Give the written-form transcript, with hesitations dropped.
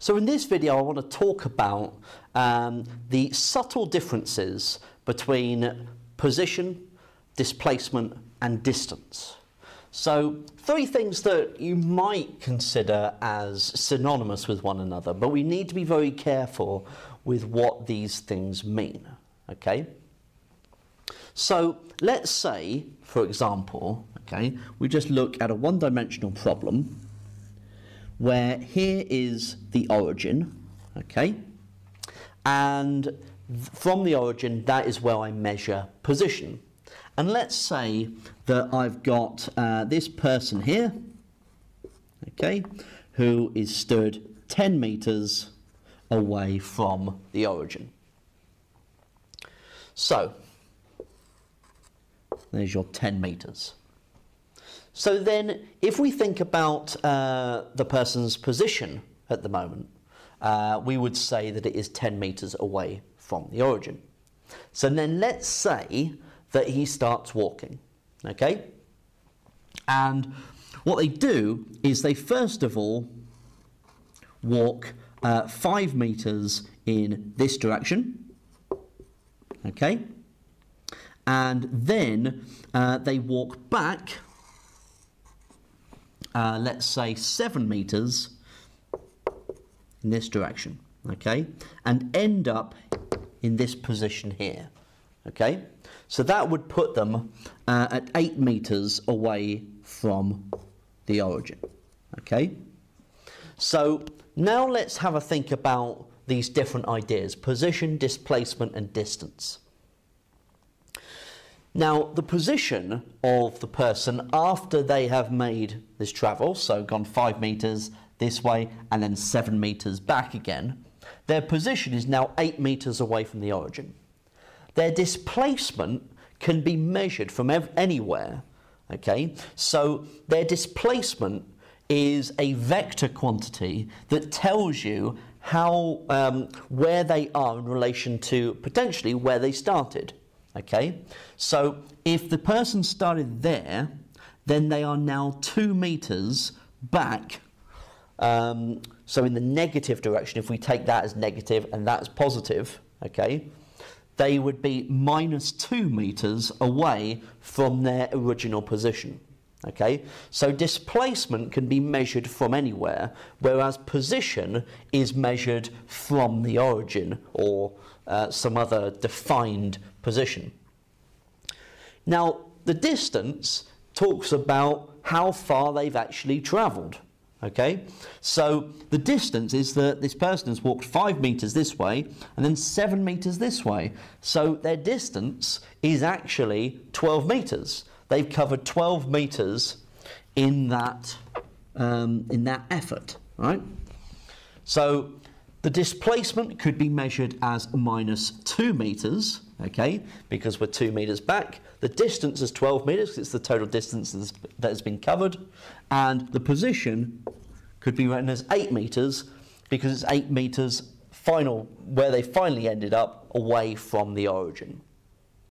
So in this video, I want to talk about the subtle differences between position, displacement, and distance. So three things that you might consider as synonymous with one another, but we need to be very careful with what these things mean, okay? So let's say, for example, okay, we just look at a one-dimensional problem where here is the origin, okay? And from the origin, that is where I measure position. And let's say that I've got this person here, okay, who is stood 10 meters away from the origin. So there's your 10 meters. So then if we think about the person's position at the moment, we would say that it is 10 meters away from the origin. So then let's say that he starts walking, okay? And what they do is they first of all walk 5 meters in this direction, okay? And then they walk back, let's say 7 meters in this direction, okay? And end up in this position here, okay? So that would put them at 8 meters away from the origin, okay? So now let's have a think about these different ideas: position, displacement, and distance. Now, the position of the person after they have made this travel, so gone 5 meters this way and then 7 meters back again, their position is now 8 meters away from the origin. Their displacement can be measured from anywhere, okay? So their displacement is a vector quantity that tells you how, where they are in relation to potentially where they started, okay? So if the person started there, then they are now 2 meters back. So in the negative direction, if we take that as negative and that's positive, okay, they would be minus 2 meters away from their original position, okay? So displacement can be measured from anywhere, whereas position is measured from the origin or some other defined position. Now, the distance talks about how far they've actually traveled, okay? So the distance is that this person has walked 5 meters this way and then 7 meters this way. So their distance is actually 12 meters. They've covered 12 meters in that effort, right? So the displacement could be measured as minus 2 meters, okay, because we're 2 meters back. The distance is 12 meters, because it's the total distance that has been covered. And the position could be written as 8 meters, because it's 8 meters final, where they finally ended up, away from the origin.